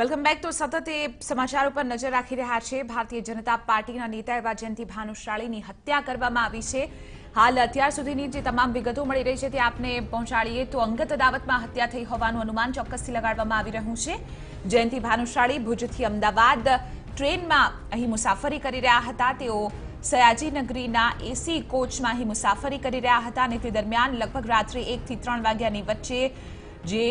Welcome back. તો સતત એ સમાચારો પર નજર રાખી રહ્યા છે. ભારતીય જનતા પાર્ટીના નેતા એવા જયંતિ ભાનુશાળીની હત્યા કરવામાં આવી છે. હાલ અત્યાર સુધીની જે તમામ વિગતો મળી રહી છે તે આપને પહોંચાડીએ. તો અંગત અદાવતમાં હત્યા થઈ હોવાનું અનુમાન ચોક્કસથી લગાડવામાં આવી રહ્યું છે. જયંતિ ભાનુશાળી ભુજથી અમદાવાદ ટ્રેનમાં અહીં મુસાફરી કરી રહ્યા હતા. તેઓ સયાજીનગરીના એસી કોચમાં અહીં મુસાફરી કરી રહ્યા હતા અને તે દરમિયાન લગભગ રાત્રે 1 થી 3 વાગ્યાની વચ્ચે જે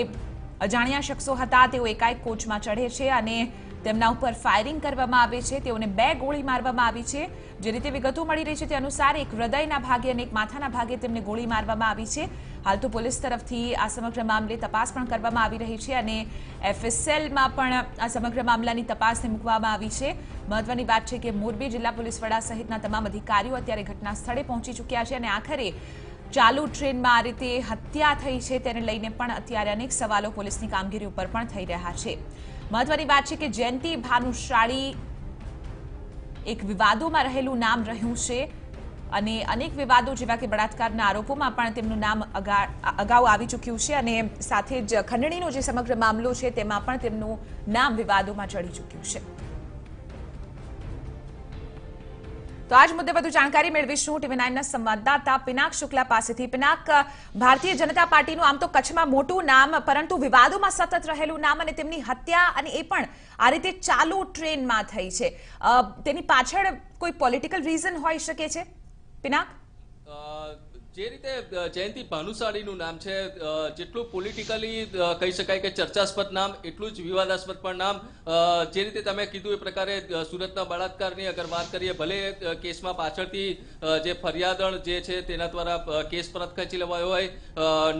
અજાણ્યા શખ્સો હતા તેઓ એકાએક કોચમાં ચઢે છે અને તેમના ઉપર ફાયરિંગ કરવામાં આવે છે. તેઓને 2 ગોળી મારવામાં આવી છે. જે રીતે વિગતો મળી રહી છે તે અનુસાર એક હૃદયના ભાગે અને એક માથાના ભાગે તેમને ગોળી મારવામાં આવી છે. હાલ તો પોલીસ તરફથી આ સમગ્ર મામલે તપાસ પણ કરવામાં આવી રહી છે અને FSLમાં પણ આ સમગ્ર મામલાની તપાસને મૂકવામાં આવી છે. મહત્વની વાત છે કે મોરબી જિલ્લા પોલીસ વડા સહિતના તમામ અધિકારીઓ અત્યારે ઘટના સ્થળે પહોંચી ચૂક્યા છે અને આખરે ચાલુ ટ્રેનમાં આ રીતે હત્યા થઈ છે તેને લઈને પણ અત્યારે અનેક સવાલો પોલીસની કામગીરી ઉપર પણ થઈ રહ્યા છે. મહત્વની વાત છે કે જયંતિ ભાનુશાળી એક વિવાદોમાં રહેલું નામ રહ્યું છે અને અનેક વિવાદો જેવા કે બળાત્કારના આરોપોમાં પણ તેમનું નામ અગાઉ આવી ચૂક્યું છે અને સાથે જ ખંડણીનો જે સમગ્ર મામલો છે તેમાં પણ તેમનું નામ વિવાદોમાં ચડી ચૂક્યું છે. તો આજ મુદ્દે વધુ જાણકારી મેળવીશું TV9ના સંવાદદાતા પિનાક શુક્લા પાસેથી. પિનાક, ભારતીય જનતા પાર્ટીનું આમ તો કચ્છમાં મોટું નામ પરંતુ વિવાદોમાં સતત રહેલું નામ અને તેમની હત્યા અને એ પણ આ રીતે ચાલુ ટ્રેનમાં થઈ છે, તેની પાછળ કોઈ પોલિટિકલ રીઝન હોઈ શકે છે? પિનાક, જે રીતે જયંતિ ભાનુશાળીનું નામ છે જેટલું પોલિટિકલી કહી શકાય કે ચર્ચાસ્પદ નામ એટલું જ વિવાદાસ્પદ પણ નામ. જે રીતે તમે કીધું એ પ્રકારે સુરતના બળાત્કારની અગર વાત કરીએ, ભલે કેસમાં પાછળથી જે ફરિયાદણ જે છે તેના દ્વારા કેસ પરત ખેંચી લેવાયો હોય,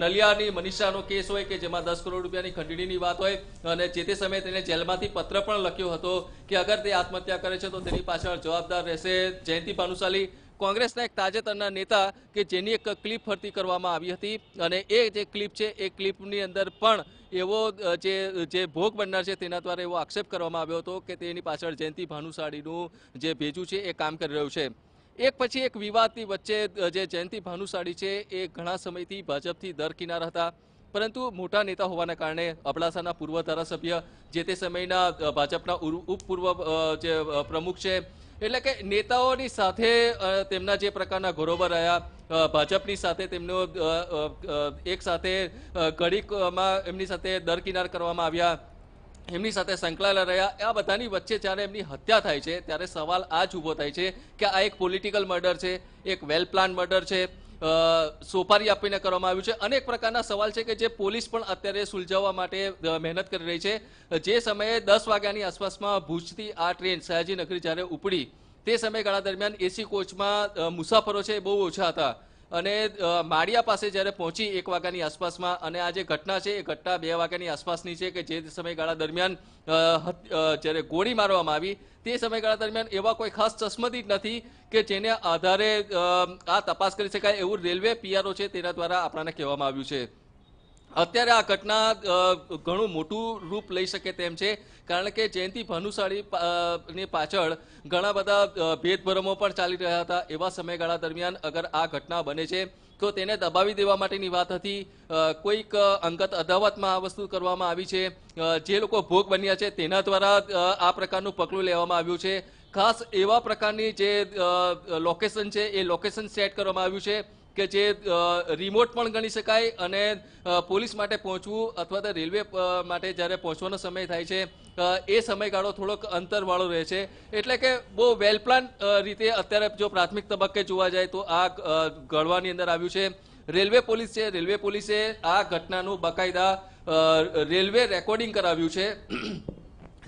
નલિયાની મનીષાનો કેસ હોય કે જેમાં 10 કરોડ રૂપિયાની ખંડણીની વાત હોય અને જે તે સમયે તેને જેલમાંથી પત્ર પણ લખ્યો હતો કે અગર તે આત્મહત્યા કરે છે તો તેની પાછળ જવાબદાર રહેશે જયંતિ ભાનુશાળી. કોંગ્રેસના એક તાજેતરના નેતા કે જેની એક ક્લિપ ફરતી કરવામાં આવી હતી અને એ જે ક્લિપ છે એ ક્લિપની અંદર પણ એવો જે ભોગ બનનાર છે તેના દ્વારા એવો આક્ષેપ કરવામાં આવ્યો હતો કે તેની પાછળ જયંતિ ભાનુશાળીનું જે ભેજું છે એ કામ કરી રહ્યું છે. એક પછી એક વિવાદની વચ્ચે જે જયંતિ ભાનુશાળી છે એ ઘણા સમયથી ભાજપથી દરકિનાર હતા, પરંતુ મોટા નેતા હોવાના કારણે અબડાસાના પૂર્વ ધારાસભ્ય, જે તે સમયના ભાજપના ઉપપૂર્વ જે પ્રમુખ છે, એટલે કે નેતાઓની સાથે તેમના જે પ્રકારના ઘરોબા રહ્યા, ભાજપની સાથે તેમનો એક સાથે ઘડીકમાં એમની સાથે દરકિનાર કરવામાં આવ્યા, એમની સાથે સંકળાયેલા રહ્યા. આ બધાની વચ્ચે જ્યારે એમની હત્યા થાય છે ત્યારે સવાલ આ જ ઊભો થાય છે કે આ એક પોલિટિકલ મર્ડર છે, એક વેલ પ્લાન મર્ડર છે, સોપારી આપીને કરવામાં આવ્યું છે. અનેક પ્રકારના સવાલ છે કે જે પોલીસ પણ અત્યારે સુલઝાવવા માટે મહેનત કરી રહી છે. જે સમયે 10 વાગ્યાની આસપાસમાં ભુજથી આ ટ્રેન સયાજીનગરી જ્યારે ઉપડી તે સમયગાળા દરમિયાન એસી કોચમાં મુસાફરો છે એ બહુ ઓછા હતા અને માળિયા પાસે જ્યારે પહોંચી 1 વાગ્યાની આસપાસમાં, અને આ જે ઘટના છે એ ઘટના 2 વાગ્યાની આસપાસની છે કે જે સમયગાળા દરમિયાન જ્યારે ગોળી મારવામાં આવી તે સમયગાળા દરમિયાન એવા કોઈ ખાસ ચશ્મદીદ નથી કે જેને આધારે આ તપાસ કરી શકાય, એવું રેલવે PRO છે તેના દ્વારા આપણને કહેવામાં આવ્યું છે. અત્યારે આ ઘટના ઘણું મોટું રૂપ લઈ શકે તેમ છે, કારણ કે જયંતિ ભાનુશાળીની પાછળ ઘણા બધા ભેદભરમો પણ ચાલી રહ્યા હતા. એવા સમયગાળા દરમિયાન અગર આ ઘટના બને છે તો તેને દબાવી દેવા માટેની વાત હતી. કોઈક અંગત અદાવતમાં આ વસ્તુ કરવામાં આવી છે, જે લોકો ભોગ બન્યા છે તેના દ્વારા આ પ્રકારનું પગલું લેવામાં આવ્યું છે. ખાસ એવા પ્રકારની જે લોકેશન છે એ લોકેશન સેટ કરવામાં આવ્યું છે કે જે રિમોટ પણ ગણી શકાય અને પોલીસ માટે પહોંચવું અથવા તો રેલવે માટે જ્યારે પહોંચવાનો સમય થાય છે એ સમયગાળો થોડોક અંતરવાળો રહે છે. એટલે કે બહુ વેલ પ્લાન રીતે અત્યારે જો પ્રાથમિક તબક્કે જોવા જાય તો આ ઘડવાની અંદર આવ્યું છે. રેલવે પોલીસ છે, રેલવે પોલીસે આ ઘટનાનું બકાયદા રેલવે રેકોર્ડિંગ કરાવ્યું છે.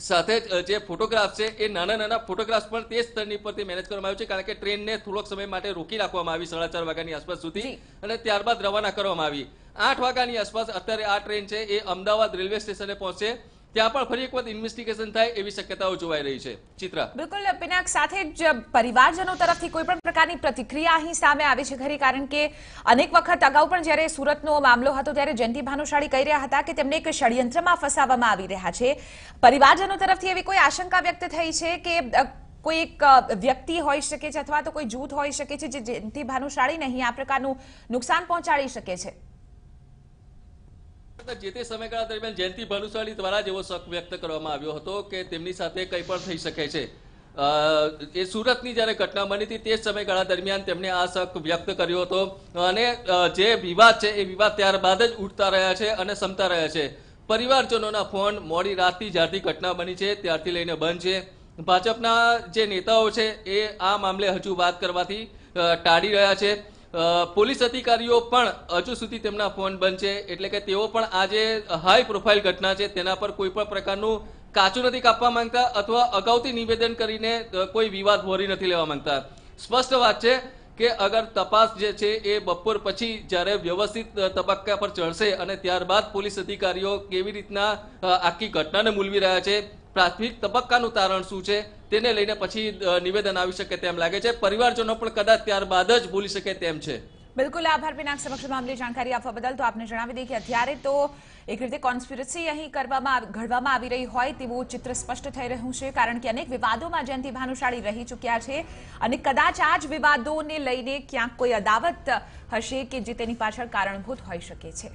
સાથે જે ફોટોગ્રાફ છે એ નાના નાના ફોટોગ્રાફ પણ તે સ્તરની પરથી મેનેજ કરવામાં આવ્યું છે, કારણ કે ટ્રેનને થોડોક સમય માટે રોકી રાખવામાં આવી 4:30 વાગ્યાની આસપાસ સુધી અને ત્યારબાદ રવાના કરવામાં આવી. 8 વાગ્યાની આસપાસ અત્યારે આ ટ્રેન છે એ અમદાવાદ રેલવે સ્ટેશને પહોંચશે. ત્યાં પણ ફરી એક વખત ઇન્વેસ્ટિગેશન થાય એવી શક્યતાઓ જોવાઈ રહી છે. ચિત્રા, બિલકુલ. પિનાક, સાથે જ પરિવારજનો તરફથી કોઈ પણ પ્રકારની પ્રતિક્રિયા અહીં સામે આવે છે ખરી? કારણ કે અનેક વખત અગાઉ પણ જ્યારે સુરતનો મામલો હતો ત્યારે જયંતિ ભાનુશાળી કહી રહ્યા હતા કે તેમને એક ષડયંત્રમાં ફસાવવામાં આવી રહ્યા છે. પરિવારજનો તરફથી એવી કોઈ આશંકા વ્યક્ત થઈ છે કે કોઈ એક વ્યક્તિ હોઈ શકે છે અથવા તો કોઈ જૂથ હોઈ શકે છે જે જયંતિ ભાનુશાળીને અહીં આ પ્રકારનું નુકસાન પહોંચાડી શકે છે? જે સમયગાળા દરમિયાન જયંતિ ભાનુશાલી દ્વારા જેવો શક વ્યક્ત કરવામાં આવ્યો હતો કે તેમની સાથે કંઈ પણ થઈ શકે છે, એ સુરતની જ્યારે ઘટના બની હતી તે સમયગાળા દરમિયાન તેમણે આ શક વ્યક્ત કર્યો હતો અને જે વિવાદ છે એ વિવાદ ત્યારબાદ જ ઉઠતા રહ્યા છે અને સમતા રહ્યા છે. પરિવારજનોના ફોન મોડી રાતથી જ્યારથી ઘટના બની છે ત્યારથી લઈને બંધ છે. ભાજપના જે નેતાઓ છે એ આ મામલે હજુ વાત કરવાથી ટાળી રહ્યા છે. પોલીસ અધિકારીઓ પણ હજુ સુધી તેમના ફોન બંધ છે, એટલે કે તેઓ પણ આજે હાઈ પ્રોફાઇલ ઘટના છે તેના પર કોઈ પણ પ્રકારનું કાચું નથી કાપવા માંગતા અથવા અગાઉથી નિવેદન કરીને કોઈ વિવાદ ભોરી નથી લેવા માંગતા. સ્પષ્ટ વાત છે કે અગર તપાસ જે છે એ બપોર પછી જ્યારે વ્યવસ્થિત તબક્કા પર ચડશે અને ત્યારબાદ પોલીસ અધિકારીઓ કેવી રીતના આખી ઘટનાને મૂલવી રહ્યા છે, પ્રાથમિક તબક્કાનું તારણ શું છે તેને લઈને પછી નિવેદન આવી શકે તેમ લાગે છે. પરિવારજનો પણ કદાચ ત્યારબાદ જ બોલી શકે તેમ છે. બિલકુલ, આભાર પિનાક સમક્ષ મામલે જાણકારી આપવા બદલ. તો આપને જણાવી દઈએ કે અત્યારે તો એક રીતે કોન્સ્પિરસી અહીં ઘડવામાં આવી રહી હોય તેવું ચિત્ર સ્પષ્ટ થઈ રહ્યું છે, કારણ કે અનેક વિવાદોમાં જયંતિ ભાનુશાળી રહી ચૂક્યા છે અને કદાચ આ જ વિવાદોને લઈને ક્યાંક કોઈ અદાવત હશે કે જે તેની પાછળ કારણભૂત હોઈ શકે છે.